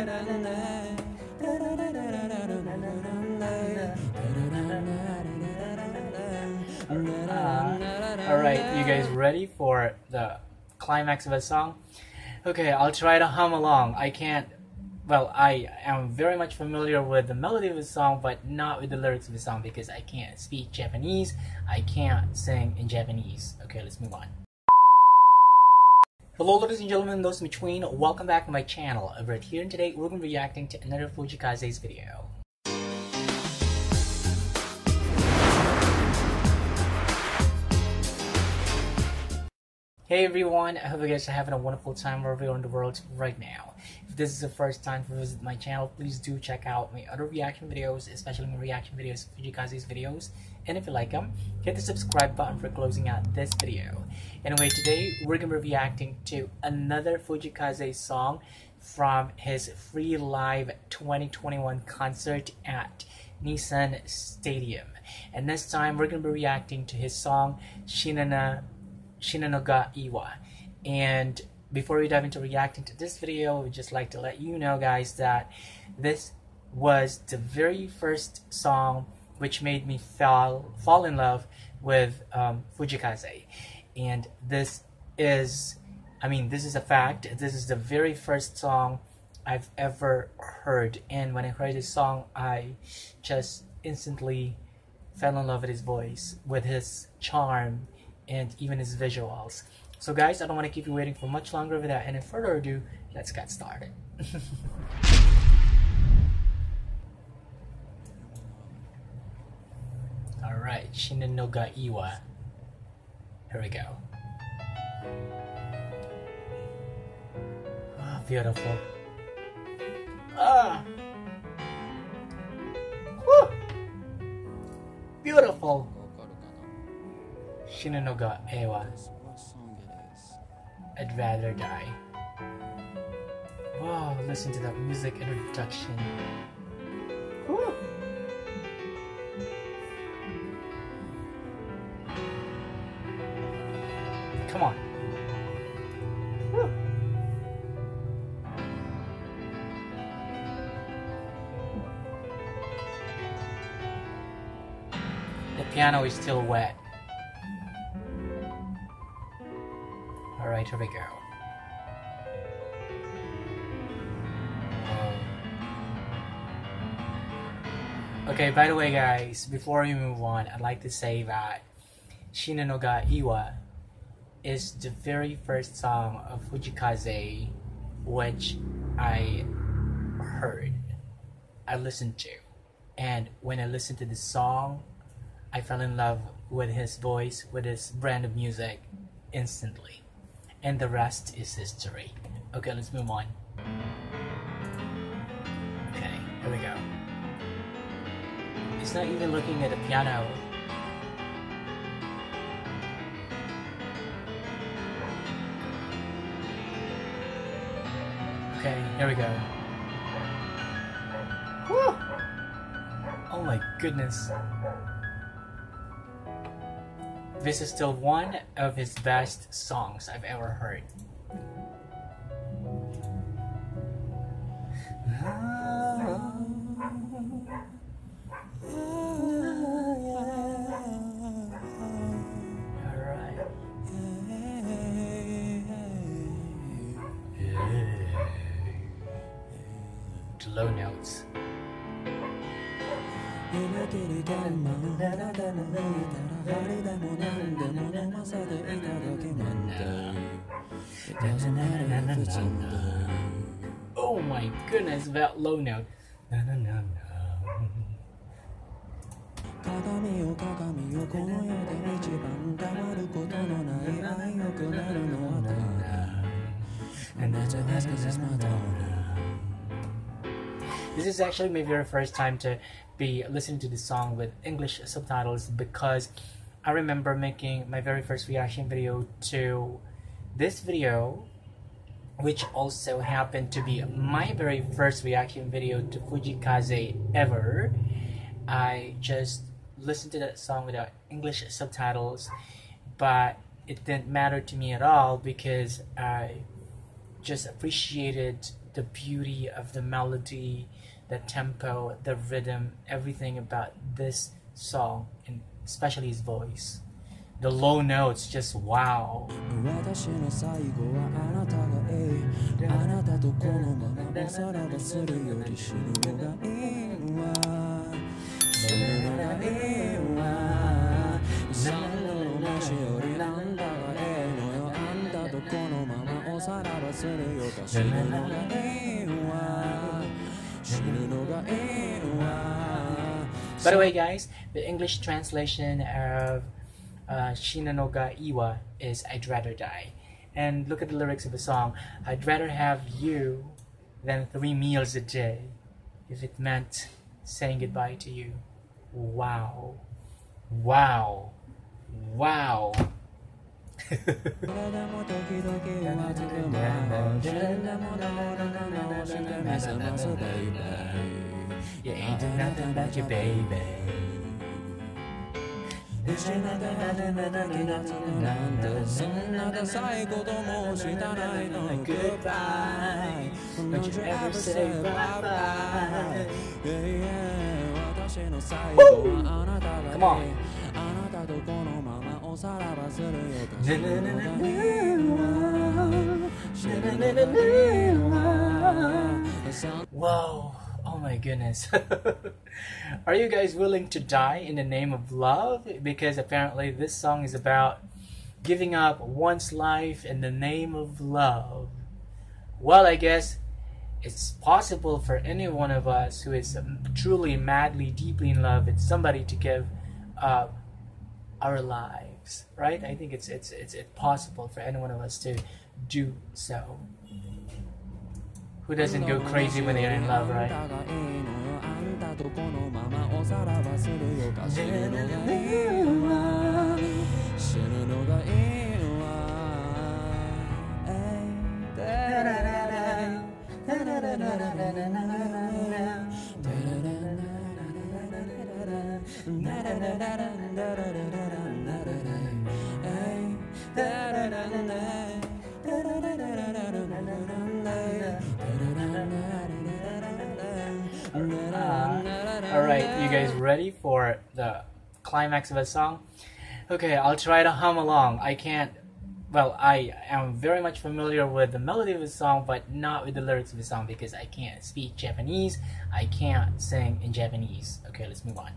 Alright, you guys ready for the climax of a song? Okay, I'll try to hum along. I am very much familiar with the melody of the song, but not with the lyrics of the song because I can't speak Japanese. I can't sing in Japanese. Okay, let's move on. Hello ladies and gentlemen, those in between, welcome back to my channel. Over at here and today, we're going to be reacting to another Fujii Kaze's video. Hey everyone, I hope you guys are having a wonderful time wherever you are in the world right now. If this is the first time to visit my channel, please do check out my other reaction videos, especially my reaction videos, Fujii Kaze's videos. And if you like them, hit the subscribe button for closing out this video. Anyway, today we're going to be reacting to another Fujii Kaze song from his free live 2021 concert at Nissan Stadium. And this time we're going to be reacting to his song, Shinunoga E-Wa. And before we dive into reacting to this video, we'd just like to let you know guys that this was the very first song which made me fall in love with Fujii Kaze. And this is a fact. This is the very first song I've ever heard, and when I heard this song, I just instantly fell in love with his voice, with his charm, and even his visuals. So guys, I don't want to keep you waiting for much longer without any further ado, let's get started. Alright, Shinunoga E-Wa. Here we go. Ah, beautiful. Ah! Woo! Beautiful! Shinunoga E-Wa. I'd rather die. Wow, listen to that music introduction. Woo! Come on. Woo! The piano is still wet. Alright, here we go. Okay, by the way guys, before we move on, I'd like to say that Shinunoga E-Wa is the very first song of Fujii Kaze which I heard, I listened to. And when I listened to this song, I fell in love with his voice, with his brand of music instantly. And the rest is history. Okay, let's move on. Okay, here we go. It's not even looking at the piano. Okay, here we go. Woo! Oh my goodness. This is still one of his best songs I've ever heard. Alright. The low notes. Oh my goodness, that low note. This is actually my very first time to be listening to this song with English subtitles, because I remember making my very first reaction video to this video, which also happened to be my very first reaction video to Fujii Kaze ever. I just listened to that song without English subtitles, but it didn't matter to me at all because I just appreciated the beauty of the melody, the tempo, the rhythm, everything about this song, and especially his voice. The low notes, just wow. By the way, guys, the English translation of Shinunoga E-Wa is "I'd rather die." And look at the lyrics of the song. I'd rather have you than 3 meals a day if it meant saying goodbye to you. Wow. Wow. Wow. You ain't do nothing about your baby. Goodbye. Don't you ever say bye-bye. Woo! Come on. Whoa. Oh my goodness. Are you guys willing to die in the name of love? Because apparently this song is about giving up one's life in the name of love. Well, I guess it's possible for any one of us who is truly, madly, deeply in love with somebody to give up our lives, right? I think it's possible for any one of us to do so. Who doesn't go crazy when they're in love, right? Alright, you guys ready for the climax of the song? Okay, I'll try to hum along. I am very much familiar with the melody of the song, but not with the lyrics of the song because I can't speak Japanese. I can't sing in Japanese. Okay, let's move on.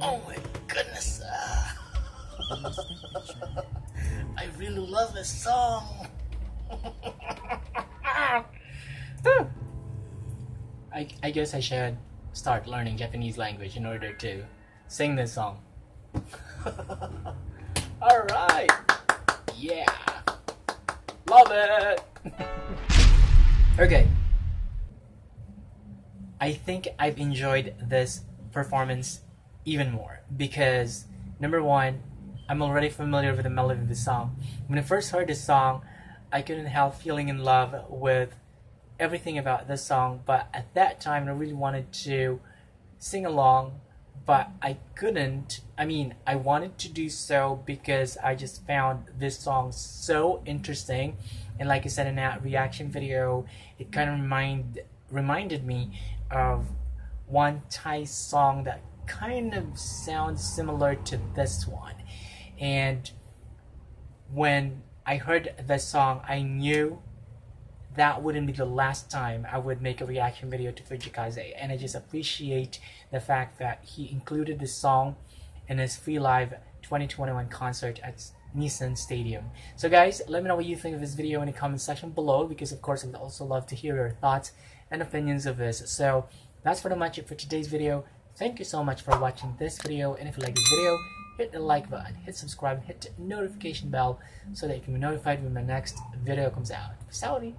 Oh my goodness! I really love this song. I guess I should start learning Japanese language in order to sing this song. Alright! Yeah! Love it! Okay. I think I've enjoyed this performance even more because, number one, I'm already familiar with the melody of the song. When I first heard this song, I couldn't help feeling in love with everything about this song, but at that time I really wanted to sing along, but I couldn't. I mean, I wanted to do so because I just found this song so interesting, and like I said in that reaction video, it kind of reminded me of one Thai song that kind of sounds similar to this one. And when I heard this song, I knew that wouldn't be the last time I would make a reaction video to Fujii Kaze, and I just appreciate the fact that he included this song in his free live 2021 concert at Nissan Stadium. So guys, let me know what you think of this video in the comment section below, because of course I would also love to hear your thoughts and opinions of this. So that's pretty much it for today's video. Thank you so much for watching this video, and if you like this video, hit the like button, hit subscribe, hit the notification bell so that you can be notified when my next video comes out. Saudi.